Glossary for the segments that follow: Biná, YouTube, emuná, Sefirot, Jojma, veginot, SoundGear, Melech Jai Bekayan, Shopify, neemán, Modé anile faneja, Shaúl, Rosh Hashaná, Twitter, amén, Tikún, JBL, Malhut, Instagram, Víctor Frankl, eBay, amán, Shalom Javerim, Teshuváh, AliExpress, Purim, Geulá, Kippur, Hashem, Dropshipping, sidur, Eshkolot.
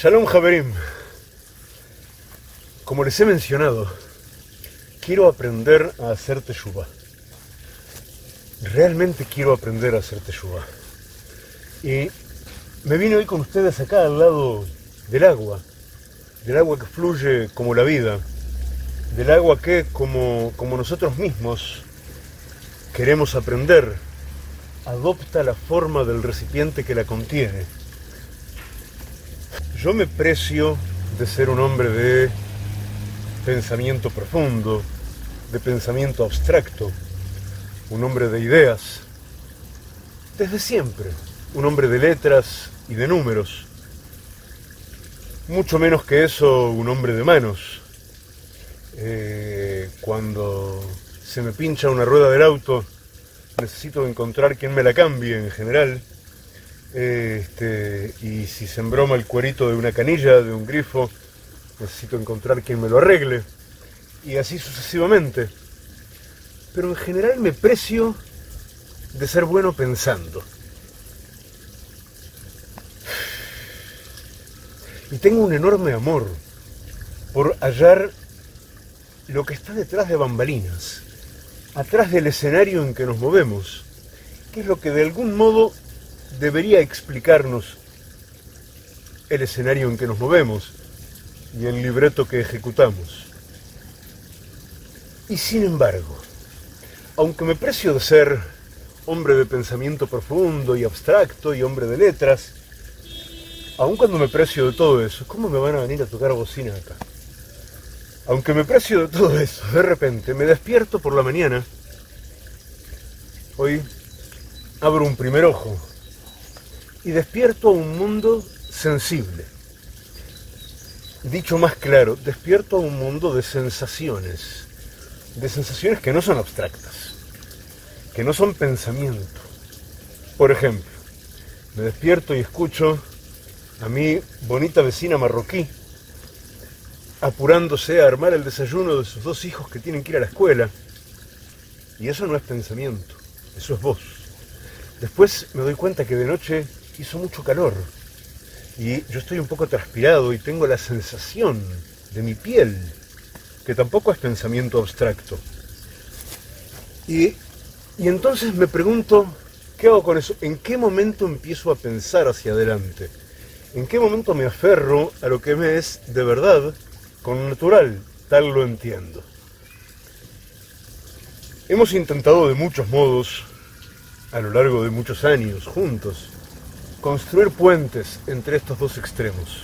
Shalom Javerim. Como les he mencionado, quiero aprender a hacer Teshuváh. Realmente quiero aprender a hacer Teshuváh. Y me vine hoy con ustedes acá al lado del agua que fluye como la vida, del agua que, como nosotros mismos queremos aprender, adopta la forma del recipiente que la contiene. Yo me precio de ser un hombre de pensamiento profundo, de pensamiento abstracto, un hombre de ideas, desde siempre, un hombre de letras y de números, mucho menos que eso un hombre de manos. Cuando se me pincha una rueda del auto, necesito encontrar quien me la cambie en general. Y si se embroma el cuerito de una canilla, de un grifo, necesito encontrar quien me lo arregle, y así sucesivamente. Pero en general me precio de ser bueno pensando. Y tengo un enorme amor por hallar lo que está detrás de bambalinas, atrás del escenario en que nos movemos, que es lo que de algún modo debería explicarnos el escenario en que nos movemos y el libreto que ejecutamos. Y sin embargo, aunque me precio de ser hombre de pensamiento profundo y abstracto y hombre de letras, aun cuando me precio de todo eso, ¿cómo me van a venir a tocar bocina acá? Aunque me precio de todo eso, de repente me despierto por la mañana. Hoy abro un primer ojo y despierto a un mundo sensible. Dicho más claro, despierto a un mundo de sensaciones que no son abstractas, que no son pensamiento. Por ejemplo, me despierto y escucho a mi bonita vecina marroquí apurándose a armar el desayuno de sus dos hijos que tienen que ir a la escuela. Y eso no es pensamiento, eso es voz. Después me doy cuenta que de noche hizo mucho calor y yo estoy un poco transpirado y tengo la sensación de mi piel, que tampoco es pensamiento abstracto. Y entonces me pregunto, ¿qué hago con eso? ¿En qué momento empiezo a pensar hacia adelante? ¿En qué momento me aferro a lo que me es de verdad con natural? Tal lo entiendo. Hemos intentado de muchos modos, a lo largo de muchos años, juntos, construir puentes entre estos dos extremos.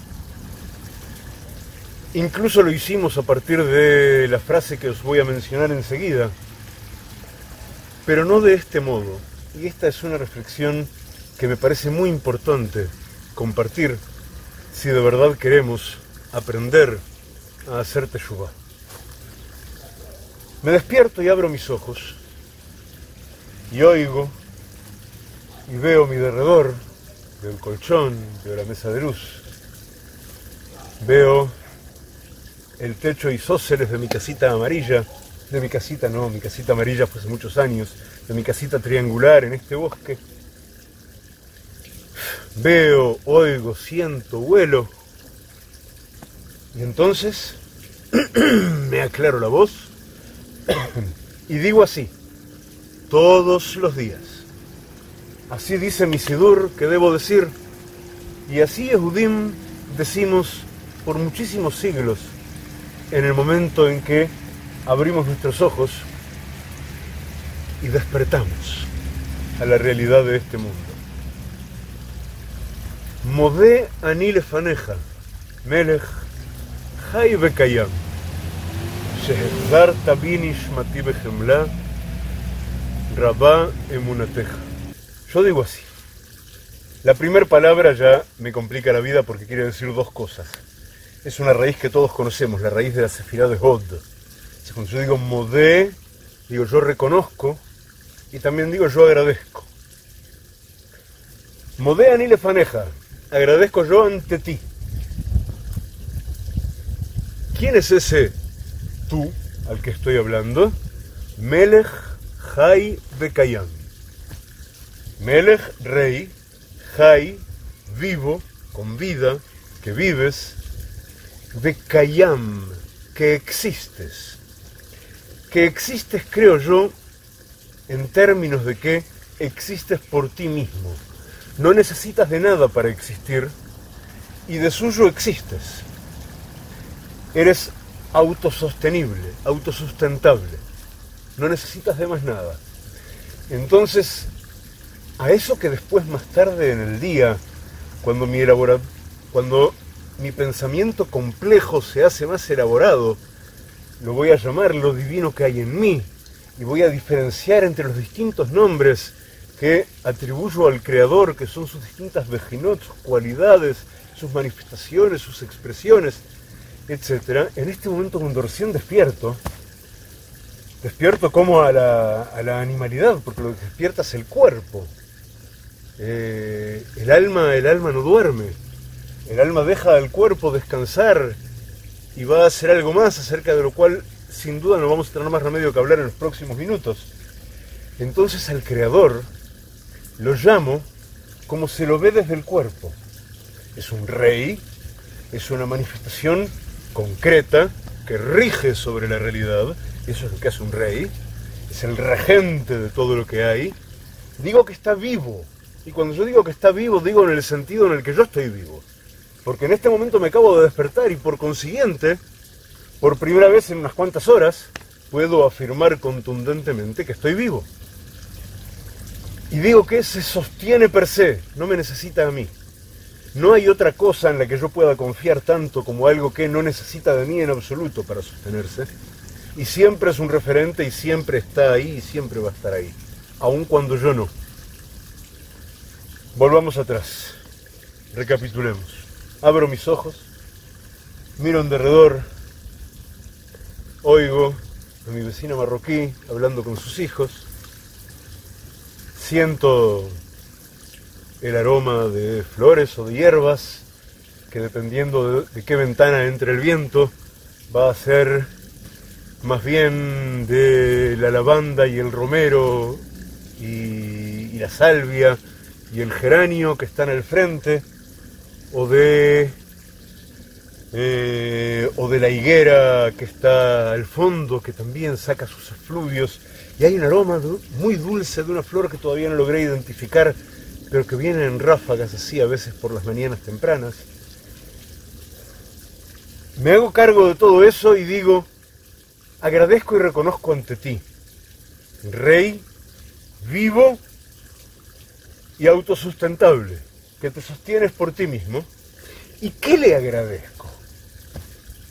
Incluso lo hicimos a partir de la frase que os voy a mencionar enseguida, pero no de este modo, y esta es una reflexión que me parece muy importante compartir si de verdad queremos aprender a hacer Teshuváh. Me despierto y abro mis ojos, y oigo, y veo mi derredor, del colchón, de la mesa de luz. Veo el techo isósceles de mi casita amarilla, de mi casita no, mi casita amarilla fue hace muchos años, de mi casita triangular en este bosque. Veo, oigo, siento, huelo. Y entonces me aclaro la voz y digo así, todos los días. Así dice mi sidur, que debo decir, y así Yehudim decimos por muchísimos siglos, en el momento en que abrimos nuestros ojos y despertamos a la realidad de este mundo. Modé anile faneja, Melech Jai Bekayan, Shehezarta binishmati begemla, Rabá emunateja. Yo digo así. La primera palabra ya me complica la vida porque quiere decir dos cosas. Es una raíz que todos conocemos, la raíz de la Sefirot de Hod. Cuando yo digo modé, digo yo reconozco y también digo yo agradezco. Modé anile faneja, agradezco yo ante ti. ¿Quién es ese tú al que estoy hablando? Melech Jai Bekayan. Melech, rey, Jai, vivo, con vida, que vives, Bekayan, que existes. Que existes, creo yo, en términos de que existes por ti mismo. No necesitas de nada para existir y de suyo existes. Eres autosostenible, autosustentable. No necesitas de más nada. Entonces, a eso que después más tarde en el día, cuando mi pensamiento complejo se hace más elaborado, lo voy a llamar lo divino que hay en mí, y voy a diferenciar entre los distintos nombres que atribuyo al Creador, que son sus distintas veginot, sus cualidades, sus manifestaciones, sus expresiones, etc. En este momento, cuando recién despierto como a la animalidad, porque lo que despierta es el cuerpo. El alma no duerme, el alma deja al cuerpo descansar y va a hacer algo más, acerca de lo cual sin duda no vamos a tener más remedio que hablar en los próximos minutos. Entonces al Creador lo llamo como se lo ve desde el cuerpo. Es un rey, es una manifestación concreta que rige sobre la realidad. Eso es lo que hace un rey, es el regente de todo lo que hay. Digo que está vivo, y cuando yo digo que está vivo, digo en el sentido en el que yo estoy vivo. Porque en este momento me acabo de despertar y por consiguiente, por primera vez en unas cuantas horas, puedo afirmar contundentemente que estoy vivo. Y digo que se sostiene per se, no me necesita a mí. No hay otra cosa en la que yo pueda confiar tanto como algo que no necesita de mí en absoluto para sostenerse. Y siempre es un referente y siempre está ahí y siempre va a estar ahí, aun cuando yo no. Volvamos atrás, recapitulemos. Abro mis ojos, miro en derredor, oigo a mi vecina marroquí hablando con sus hijos, siento el aroma de flores o de hierbas, que dependiendo de qué ventana entre el viento, va a ser más bien de la lavanda y el romero y la salvia y el geranio que están al frente, o de la higuera que está al fondo, que también saca sus efluvios, y hay un aroma muy dulce de una flor que todavía no logré identificar, pero que viene en ráfagas así a veces por las mañanas tempranas. Me hago cargo de todo eso y digo: agradezco y reconozco ante ti, Rey, vivo y autosustentable, que te sostienes por ti mismo. ¿Y qué le agradezco?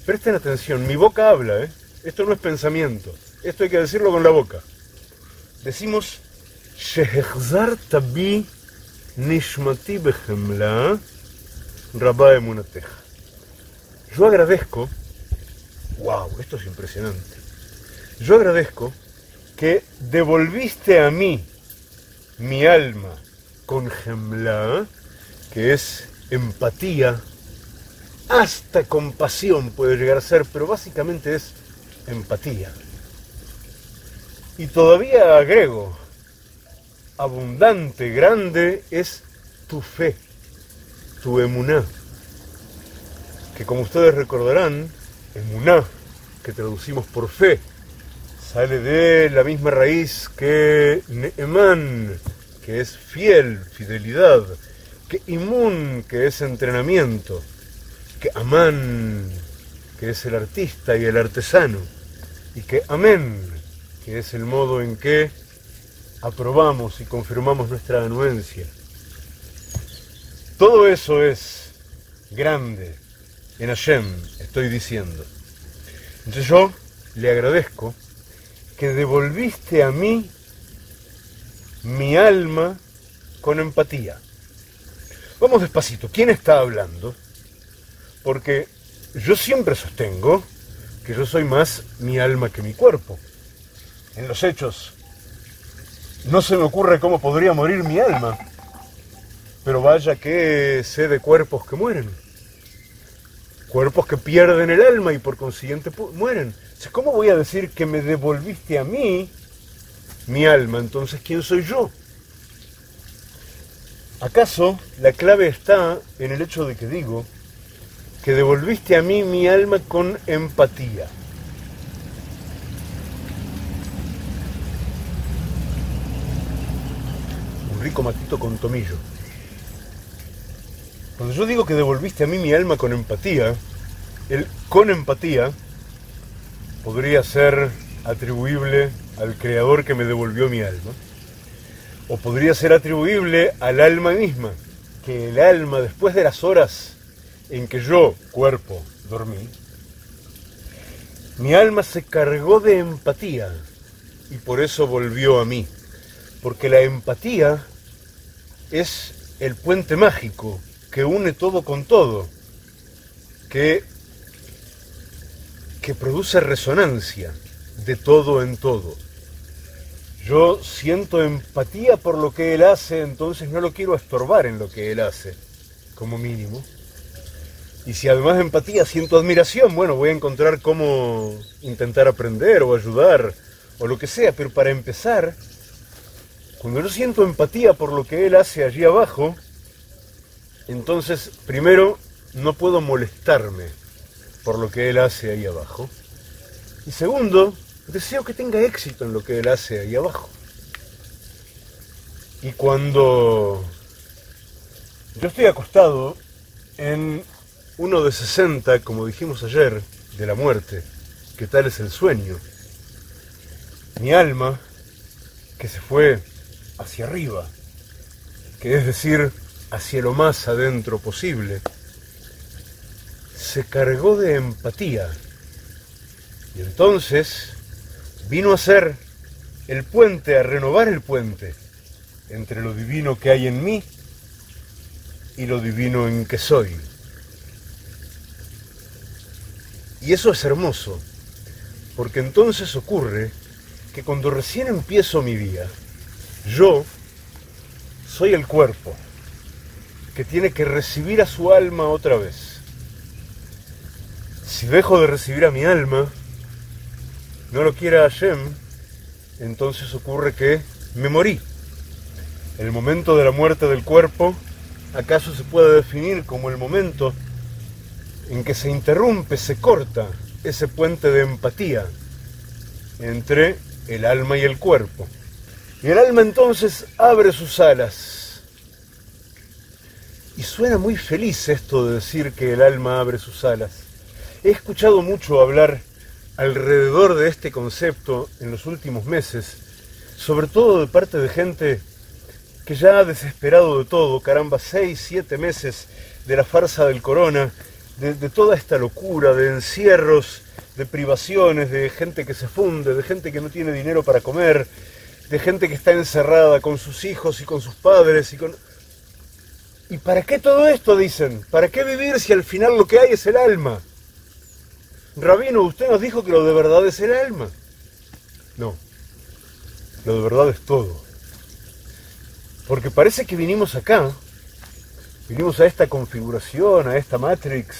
Presten atención, mi boca habla, ¿eh? Esto no es pensamiento, esto hay que decirlo con la boca. Decimos, Shehechzarta bi nishmati begemla rabá emunateja. Yo agradezco, wow, esto es impresionante, yo agradezco que devolviste a mí mi alma con gemla, que es empatía, hasta compasión puede llegar a ser, pero básicamente es empatía. Y todavía agrego, abundante, grande es tu fe, tu emuná, que como ustedes recordarán, emuná, que traducimos por fe, sale de la misma raíz que neemán, que es fiel, fidelidad, que immún, que es entrenamiento, que amán, que es el artista y el artesano, y que amén, que es el modo en que aprobamos y confirmamos nuestra anuencia. Todo eso es grande en Hashem, estoy diciendo. Entonces yo le agradezco que devolviste a mí mi alma con empatía. Vamos despacito. ¿Quién está hablando? Porque yo siempre sostengo que yo soy más mi alma que mi cuerpo. En los hechos, no se me ocurre cómo podría morir mi alma. Pero vaya que sé de cuerpos que mueren. Cuerpos que pierden el alma y por consiguiente mueren. ¿Cómo voy a decir que me devolviste a mí mi alma? Entonces, ¿quién soy yo? ¿Acaso la clave está en el hecho de que digo que devolviste a mí mi alma con empatía. Un rico matito con tomillo. Cuando yo digo que devolviste a mí mi alma con empatía, el con empatía podría ser atribuible al Creador que me devolvió mi alma, o podría ser atribuible al alma misma, que el alma, después de las horas en que yo, cuerpo, dormí, mi alma se cargó de empatía y por eso volvió a mí, porque la empatía es el puente mágico que une todo con todo, que produce resonancia de todo en todo. Yo siento empatía por lo que él hace, entonces no lo quiero estorbar en lo que él hace, como mínimo. Y si además de empatía siento admiración, bueno, voy a encontrar cómo intentar aprender o ayudar o lo que sea. Pero para empezar, cuando yo siento empatía por lo que él hace allí abajo, entonces primero no puedo molestarme por lo que él hace ahí abajo. Y segundo, deseo que tenga éxito en lo que él hace ahí abajo. Y cuando yo estoy acostado en uno de 60, como dijimos ayer, de la muerte, que tal es el sueño, mi alma, que se fue hacia arriba, que es decir, hacia lo más adentro posible, se cargó de empatía. Y entonces vino a ser el puente, a renovar el puente entre lo divino que hay en mí y lo divino en que soy. Y eso es hermoso, porque entonces ocurre que cuando recién empiezo mi día, yo soy el cuerpo que tiene que recibir a su alma otra vez. Si dejo de recibir a mi alma, no lo quiera Hashem, entonces ocurre que me morí. El momento de la muerte del cuerpo, ¿acaso se puede definir como el momento en que se interrumpe, se corta ese puente de empatía entre el alma y el cuerpo? Y el alma entonces abre sus alas. Y suena muy feliz esto de decir que el alma abre sus alas. He escuchado mucho hablar alrededor de este concepto en los últimos meses, sobre todo de parte de gente que ya ha desesperado de todo, caramba, 6, 7 meses de la farsa del corona, de toda esta locura, de encierros, de privaciones, de gente que se funde, de gente que no tiene dinero para comer, de gente que está encerrada con sus hijos y con sus padres. ¿Y para qué todo esto, dicen? ¿Para qué vivir si al final lo que hay es el alma? Rabino, usted nos dijo que lo de verdad es el alma. No, lo de verdad es todo. Porque parece que vinimos acá, vinimos a esta configuración, a esta Matrix,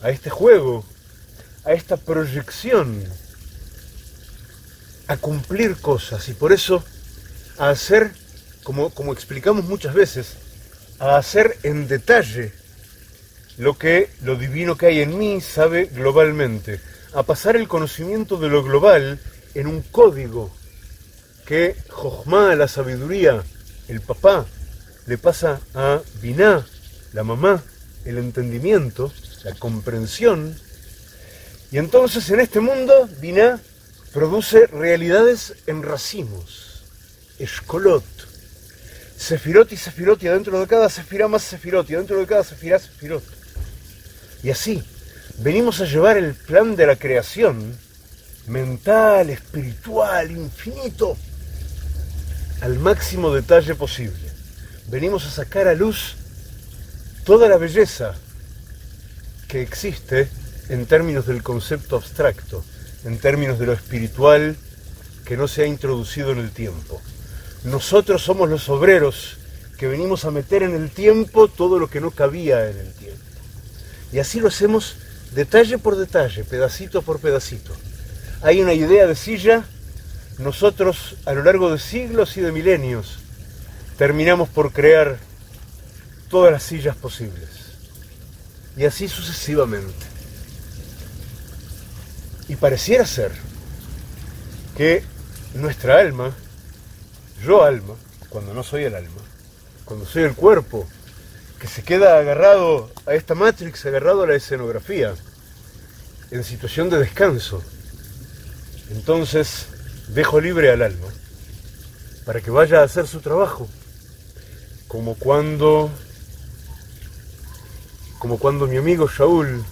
a este juego, a esta proyección, a cumplir cosas y por eso a hacer, como explicamos muchas veces, a hacer en detalle lo divino que hay en mí sabe globalmente, a pasar el conocimiento de lo global en un código que Jojma, la sabiduría, el papá, le pasa a Biná, la mamá, el entendimiento, la comprensión. Y entonces en este mundo Biná produce realidades en racimos, Eshkolot, Sefirot y Sefirot, y adentro de cada Sefirá más Sefirot, y adentro de cada Sefirá Sefirot. Y así, venimos a llevar el plan de la creación, mental, espiritual, infinito, al máximo detalle posible. Venimos a sacar a luz toda la belleza que existe en términos del concepto abstracto, en términos de lo espiritual que no se ha introducido en el tiempo. Nosotros somos los obreros que venimos a meter en el tiempo todo lo que no cabía en el tiempo. Y así lo hacemos detalle por detalle, pedacito por pedacito. Hay una idea de silla, nosotros a lo largo de siglos y de milenios terminamos por crear todas las sillas posibles. y así sucesivamente. Y pareciera ser que nuestra alma, yo alma, cuando no soy el alma, cuando soy el cuerpo, que se queda agarrado a esta matrix, agarrado a la escenografía, en situación de descanso, entonces dejo libre al alma para que vaya a hacer su trabajo, como cuando mi amigo Shaúl,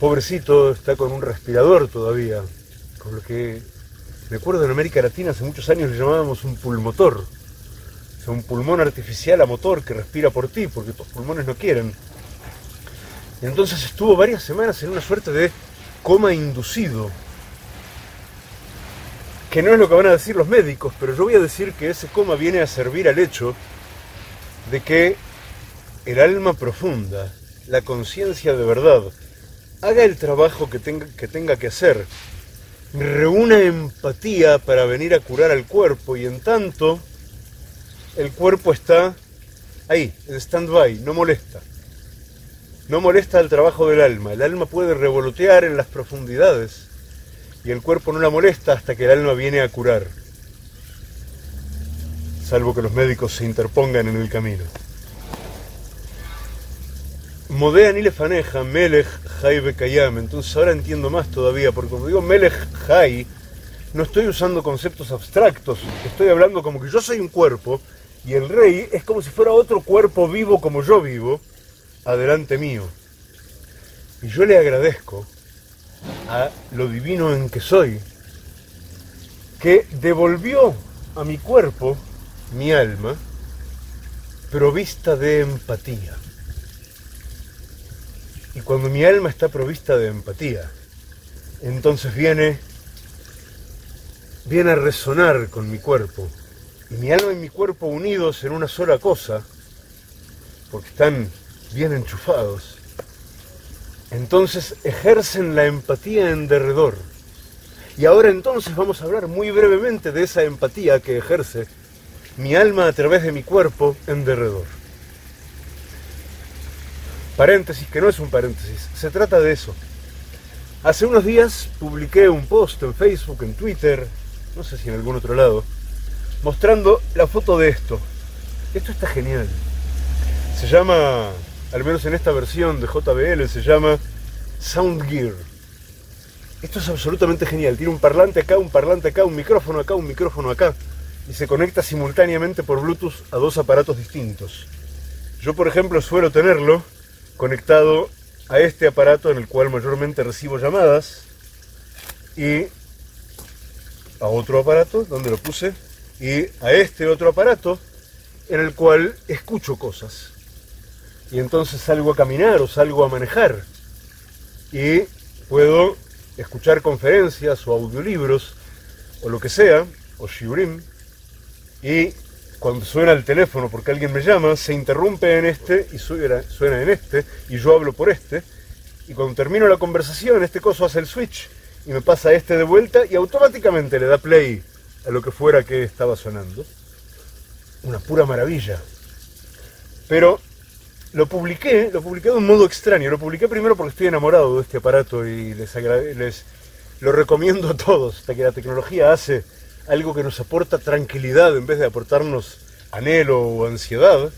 pobrecito, está con un respirador todavía, con lo que me acuerdo en América Latina hace muchos años le llamábamos un pulmotor, o sea, un pulmón artificial a motor que respira por ti porque tus pulmones no quieren. Entonces estuvo varias semanas en una suerte de coma inducido, que no es lo que van a decir los médicos, pero yo voy a decir que ese coma viene a servir al hecho de que el alma profunda, la conciencia de verdad, haga el trabajo que tenga que hacer, reúna empatía para venir a curar al cuerpo, y en tanto el cuerpo está ahí, en stand-by, no molesta. No molesta el trabajo del alma, el alma puede revolotear en las profundidades y el cuerpo no la molesta hasta que el alma viene a curar, salvo que los médicos se interpongan en el camino. Modé anile faneja, Melech Jai Bekayan. Entonces ahora entiendo más todavía, porque cuando digo Melech Jai, no estoy usando conceptos abstractos, estoy hablando como que yo soy un cuerpo y el rey es como si fuera otro cuerpo vivo como yo vivo, adelante mío. Y yo le agradezco a lo divino en que soy, que devolvió a mi cuerpo, mi alma, provista de empatía. Y cuando mi alma está provista de empatía, entonces viene a resonar con mi cuerpo. Y mi alma y mi cuerpo unidos en una sola cosa, porque están bien enchufados, entonces ejercen la empatía en derredor. Y ahora entonces vamos a hablar muy brevemente de esa empatía que ejerce mi alma a través de mi cuerpo en derredor. Paréntesis, que no es un paréntesis, se trata de eso. Hace unos días publiqué un post en Facebook, en Twitter, no sé si en algún otro lado, mostrando la foto de esto. Esto está genial. Se llama, al menos en esta versión de JBL, se llama SoundGear. Esto es absolutamente genial. Tiene un parlante acá, un micrófono acá, un micrófono acá. Y se conecta simultáneamente por Bluetooth a dos aparatos distintos. Yo, por ejemplo, suelo tenerlo conectado a este aparato en el cual mayormente recibo llamadas. Y a otro aparato, donde lo puse. Y a este otro aparato en el cual escucho cosas. Y entonces salgo a caminar o salgo a manejar y puedo escuchar conferencias o audiolibros o lo que sea, o shiurim, y cuando suena el teléfono porque alguien me llama, se interrumpe en este y suena en este, y yo hablo por este, y cuando termino la conversación, este coso hace el switch y me pasa este de vuelta y automáticamente le da play a lo que fuera que estaba sonando. Una pura maravilla. Pero lo publiqué de un modo extraño. Lo publiqué primero porque estoy enamorado de este aparato y les lo recomiendo a todos, hasta que la tecnología hace algo que nos aporta tranquilidad en vez de aportarnos anhelo o ansiedad.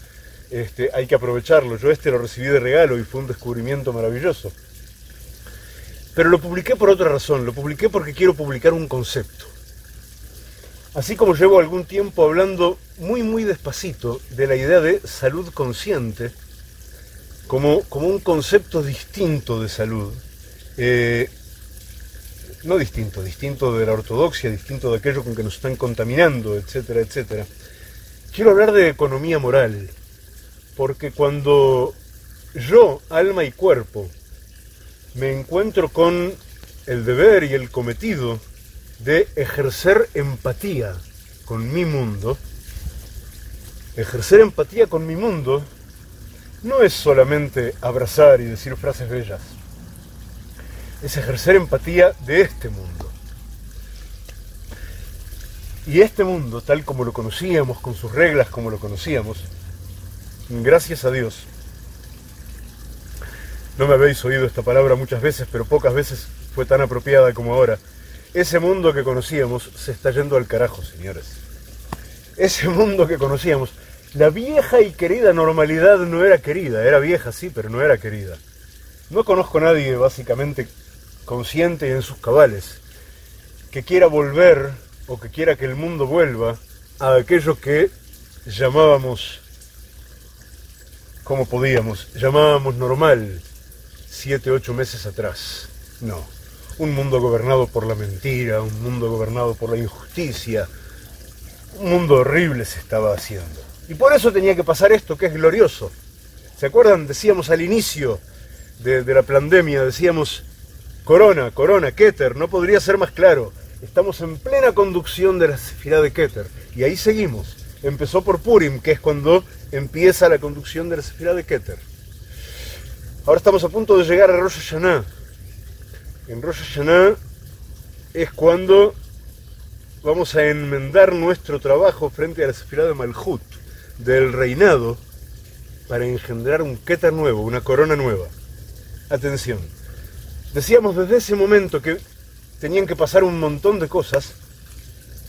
Hay que aprovecharlo. Yo lo recibí de regalo y fue un descubrimiento maravilloso. Pero lo publiqué por otra razón. Lo publiqué porque quiero publicar un concepto. Así como llevo algún tiempo hablando muy muy despacito de la idea de salud consciente como un concepto distinto de salud, no distinto de la ortodoxia, distinto de aquello con que nos están contaminando, etcétera, etcétera. Quiero hablar de economía moral, porque cuando yo, alma y cuerpo, me encuentro con el deber y el cometido de ejercer empatía con mi mundo. Ejercer empatía con mi mundo no es solamente abrazar y decir frases bellas. Es ejercer empatía de este mundo. Y este mundo, tal como lo conocíamos, con sus reglas como lo conocíamos, gracias a Dios, No me habéis oído esta palabra muchas veces, pero pocas veces fue tan apropiada como ahora. Ese mundo que conocíamos se está yendo al carajo, señores. Ese mundo que conocíamos, la vieja y querida normalidad no era querida, era vieja sí, pero no era querida. No conozco a nadie básicamente consciente y en sus cabales que quiera volver o que quiera que el mundo vuelva a aquello que llamábamos, como podíamos, llamábamos normal 7 u 8 meses atrás. No, un mundo gobernado por la mentira, un mundo gobernado por la injusticia, un mundo horrible se estaba haciendo. Y por eso tenía que pasar esto, que es glorioso. ¿Se acuerdan? Decíamos al inicio de la pandemia, decíamos, corona, corona, Keter, no podría ser más claro. Estamos en plena conducción de la Sefirá de Keter. Y ahí seguimos. Empezó por Purim, que es cuando empieza la conducción de la Sefirá de Keter. Ahora estamos a punto de llegar a Rosh Hashaná. En Rosh Hashaná es cuando vamos a enmendar nuestro trabajo frente a la Sefirá de Malhut, del reinado, para engendrar un Keter nuevo, una corona nueva. Atención, decíamos desde ese momento que tenían que pasar un montón de cosas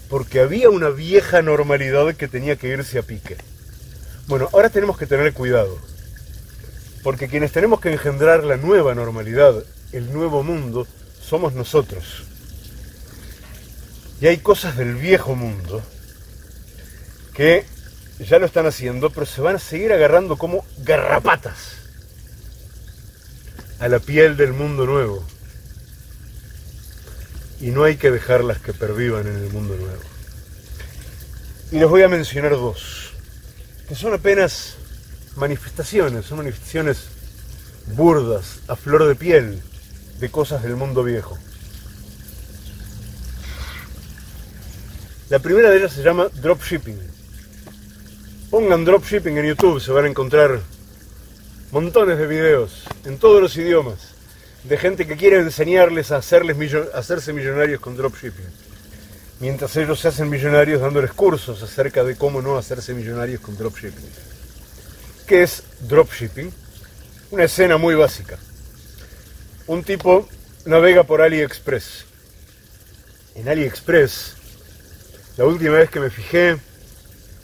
porque había una vieja normalidad que tenía que irse a pique. Bueno, ahora tenemos que tener cuidado, porque quienes tenemos que engendrar la nueva normalidad, el nuevo mundo, somos nosotros. Y hay cosas del viejo mundo que ya lo están haciendo, pero se van a seguir agarrando como garrapatas a la piel del mundo nuevo. Y no hay que dejarlas que pervivan en el mundo nuevo. Y les voy a mencionar dos, que son apenas manifestaciones, son manifestaciones burdas, a flor de piel, de cosas del mundo viejo. La primera de ellas se llama Dropshipping. Pongan dropshipping en YouTube, se van a encontrar montones de videos en todos los idiomas de gente que quiere enseñarles a hacerse millonarios con dropshipping, mientras ellos se hacen millonarios dándoles cursos acerca de cómo no hacerse millonarios con dropshipping. ¿Qué es dropshipping? Una escena muy básica. Un tipo navega por AliExpress. En AliExpress, la última vez que me fijé,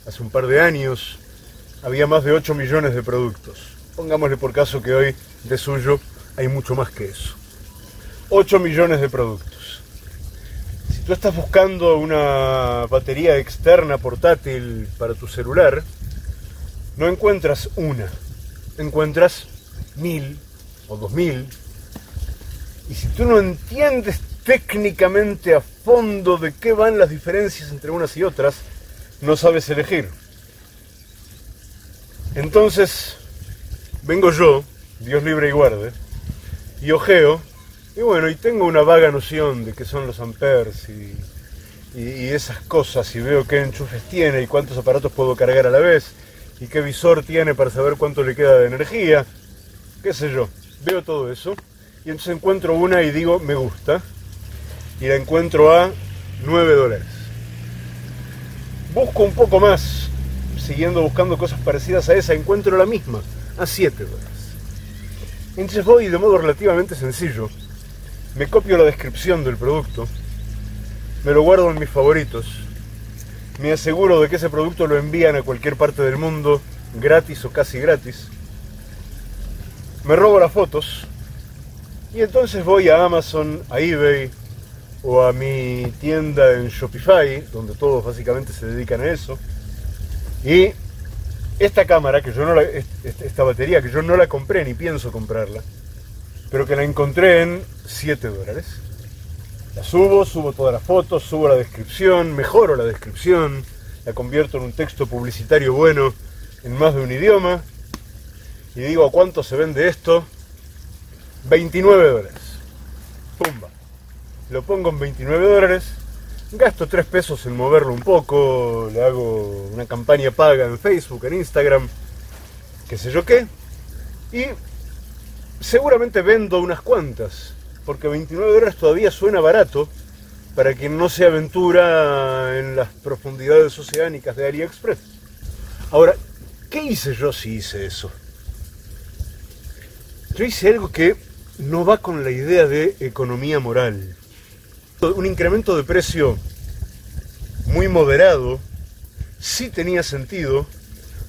hace un par de años, había más de 8 millones de productos. Pongámosle por caso que hoy, de suyo, hay mucho más que eso. 8 millones de productos. Si tú estás buscando una batería externa portátil para tu celular, no encuentras una. Encuentras 1000 o 2000. Y si tú no entiendes técnicamente a fondo de qué van las diferencias entre unas y otras, no sabes elegir. Entonces, vengo yo, Dios libre y guarde, y ojeo, y bueno, y tengo una vaga noción de qué son los amperes y esas cosas, y veo qué enchufes tiene, y cuántos aparatos puedo cargar a la vez, y qué visor tiene para saber cuánto le queda de energía, qué sé yo. Veo todo eso, y entonces encuentro una y digo, me gusta, y la encuentro a $9. Busco un poco más, siguiendo buscando cosas parecidas a esa, encuentro la misma, a $7. Entonces voy, de modo relativamente sencillo, me copio la descripción del producto, me lo guardo en mis favoritos, me aseguro de que ese producto lo envían a cualquier parte del mundo, gratis o casi gratis, me robo las fotos, y entonces voy a Amazon, a eBay, o a mi tienda en Shopify, donde todos básicamente se dedican a eso, y esta cámara, que yo no la, esta batería que yo no la compré ni pienso comprarla, pero que la encontré en $7. La subo todas las fotos, subo la descripción, mejoro la descripción, la convierto en un texto publicitario bueno en más de un idioma, y digo, ¿a cuánto se vende esto? $29. ¡Pumba! Lo pongo en $29, gasto $3 en moverlo un poco, le hago una campaña paga en Facebook, en Instagram, qué sé yo qué, y seguramente vendo unas cuantas, porque $29 todavía suena barato para quien no se aventura en las profundidades oceánicas de AliExpress. Ahora, ¿qué hice yo si hice eso? Yo hice algo que no va con la idea de economía moral. Un incremento de precio muy moderado sí tenía sentido,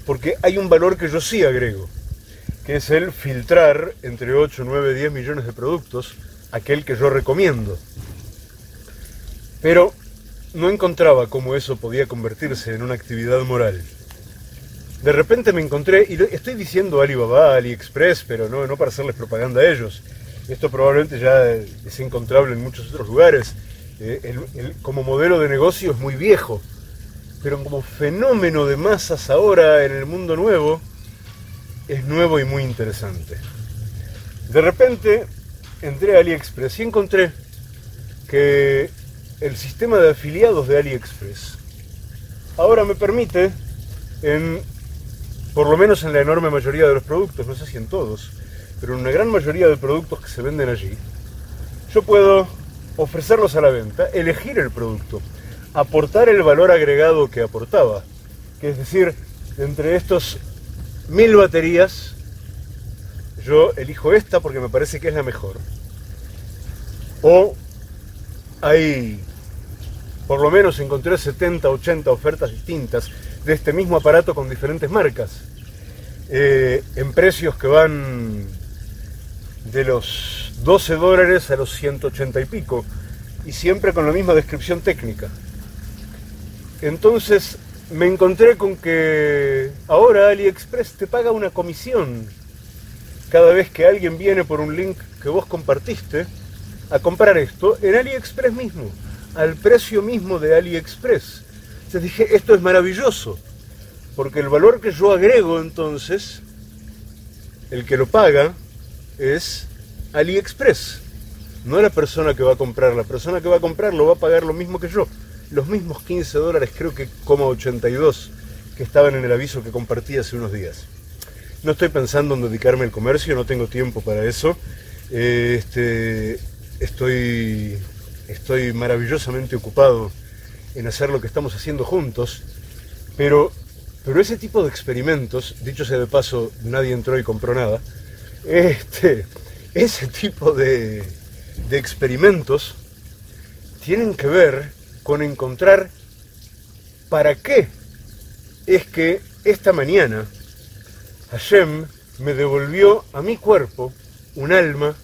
porque hay un valor que yo sí agrego, que es el filtrar entre 8, 9, 10 millones de productos aquel que yo recomiendo. Pero no encontraba cómo eso podía convertirse en una actividad moral. De repente me encontré, y estoy diciendo Alibaba, AliExpress, pero no para hacerles propaganda a ellos. Esto probablemente ya es encontrable en muchos otros lugares. Como modelo de negocio es muy viejo, pero como fenómeno de masas ahora en el mundo nuevo, es nuevo y muy interesante. De repente entré a AliExpress y encontré que el sistema de afiliados de AliExpress ahora me permite, por lo menos en la enorme mayoría de los productos, no sé si en todos, pero en una gran mayoría de productos que se venden allí, yo puedo ofrecerlos a la venta, elegir el producto, aportar el valor agregado que aportaba, que es decir, entre estos 1000 baterías, yo elijo esta porque me parece que es la mejor. O hay, por lo menos encontré 70, 80 ofertas distintas de este mismo aparato con diferentes marcas, en precios que van de los $12 a los 180 y pico, y siempre con la misma descripción técnica. Entonces me encontré con que ahora AliExpress te paga una comisión cada vez que alguien viene por un link que vos compartiste a comprar esto en AliExpress mismo, al precio mismo de AliExpress. Entonces dije, esto es maravilloso, porque el valor que yo agrego, entonces, el que lo paga es AliExpress, no la persona que va a comprar. La persona que va a comprar lo va a pagar lo mismo que yo, los mismos $15, creo que $82, que estaban en el aviso que compartí hace unos días. No estoy pensando en dedicarme al comercio, no tengo tiempo para eso. Estoy maravillosamente ocupado en hacer lo que estamos haciendo juntos, pero ese tipo de experimentos, dicho sea de paso, nadie entró y compró nada, ese tipo de experimentos tienen que ver con encontrar para qué es que esta mañana Hashem me devolvió a mi cuerpo un alma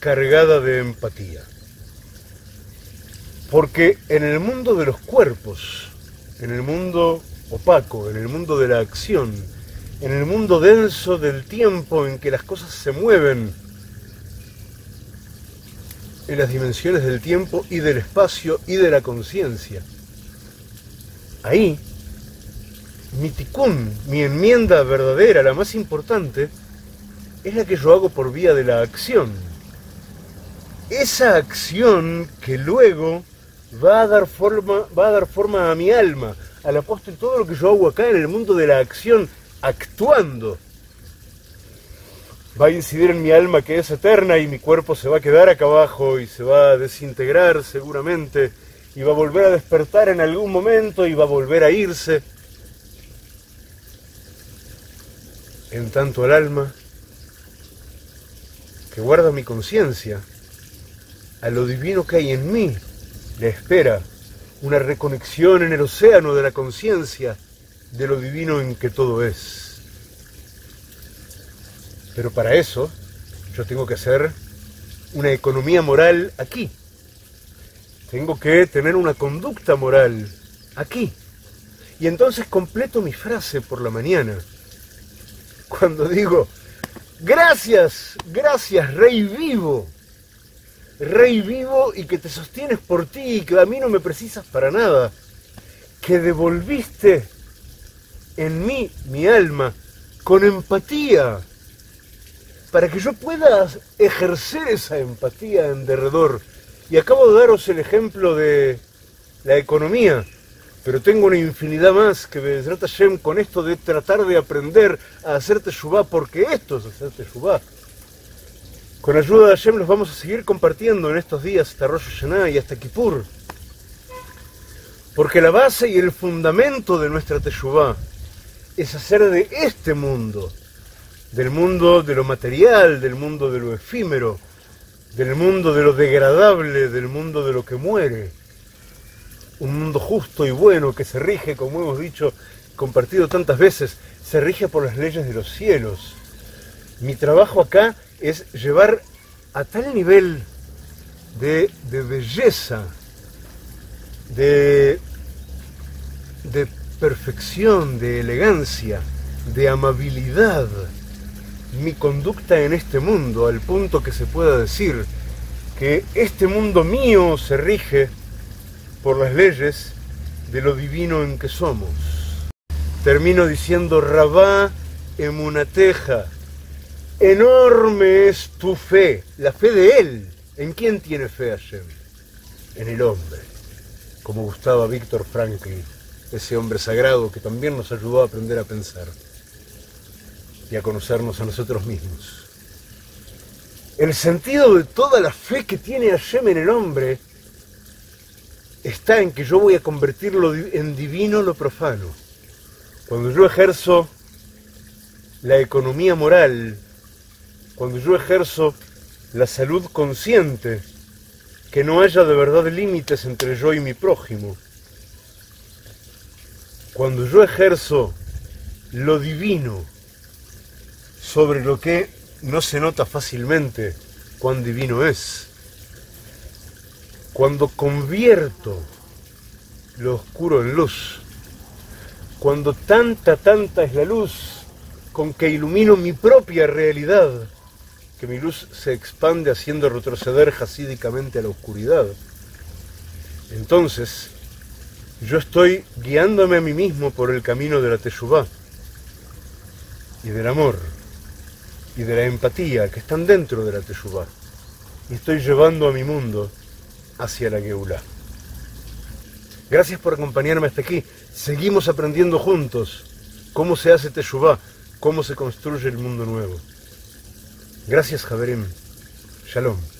cargada de empatía. Porque en el mundo de los cuerpos, en el mundo opaco, en el mundo de la acción, en el mundo denso del tiempo en que las cosas se mueven, en las dimensiones del tiempo y del espacio y de la conciencia, ahí mi tikún, mi enmienda verdadera, la más importante, es la que yo hago por vía de la acción. Esa acción que luego va a dar forma a mi alma. A la postre, todo lo que yo hago acá en el mundo de la acción, actuando, va a incidir en mi alma, que es eterna, y mi cuerpo se va a quedar acá abajo y se va a desintegrar seguramente, y va a volver a despertar en algún momento y va a volver a irse. En tanto, el alma que guarda mi conciencia, a lo divino que hay en mí le espera una reconexión en el océano de la conciencia de lo divino en que todo es. Pero para eso yo tengo que hacer una economía moral aquí. Tengo que tener una conducta moral aquí. Y entonces completo mi frase por la mañana cuando digo: gracias, gracias, Rey vivo y que te sostienes por ti y que a mí no me precisas para nada, que devolviste en mí mi alma con empatía, para que yo pueda ejercer esa empatía en derredor. Y acabo de daros el ejemplo de la economía, pero tengo una infinidad más que me trata Hashem con esto de tratar de aprender a hacer Teshuváh, porque esto es hacer Teshuváh. Con ayuda de Hashem los vamos a seguir compartiendo en estos días hasta Rosh Hashaná y hasta Kippur, porque la base y el fundamento de nuestra Teshuváh es hacer de este mundo del mundo de lo material, del mundo de lo efímero, del mundo de lo degradable, del mundo de lo que muere. Un mundo justo y bueno que se rige, como hemos dicho, compartido tantas veces, se rige por las leyes de los cielos. Mi trabajo acá es llevar a tal nivel de belleza, de perfección, de elegancia, de amabilidad, mi conducta en este mundo, al punto que se pueda decir que este mundo mío se rige por las leyes de lo divino en que somos. Termino diciendo, Rabá emunateja, enorme es tu fe, la fe de él. ¿En quién tiene fe Hashem? En el hombre, como gustaba Víctor Frankl, ese hombre sagrado que también nos ayudó a aprender a pensar y a conocernos a nosotros mismos. El sentido de toda la fe que tiene Hashem en el hombre está en que yo voy a convertirlo en divino lo profano. Cuando yo ejerzo la economía moral, cuando yo ejerzo la salud consciente, que no haya de verdad límites entre yo y mi prójimo, cuando yo ejerzo lo divino sobre lo que no se nota fácilmente cuán divino es, cuando convierto lo oscuro en luz, cuando tanta es la luz con que ilumino mi propia realidad, que mi luz se expande haciendo retroceder jasídicamente a la oscuridad, entonces yo estoy guiándome a mí mismo por el camino de la Teshuváh y del amor y de la empatía que están dentro de la Teshuváh, y estoy llevando a mi mundo hacia la Geulá. Gracias por acompañarme hasta aquí. Seguimos aprendiendo juntos cómo se hace Teshuváh, cómo se construye el mundo nuevo. Gracias, Javerim. Shalom.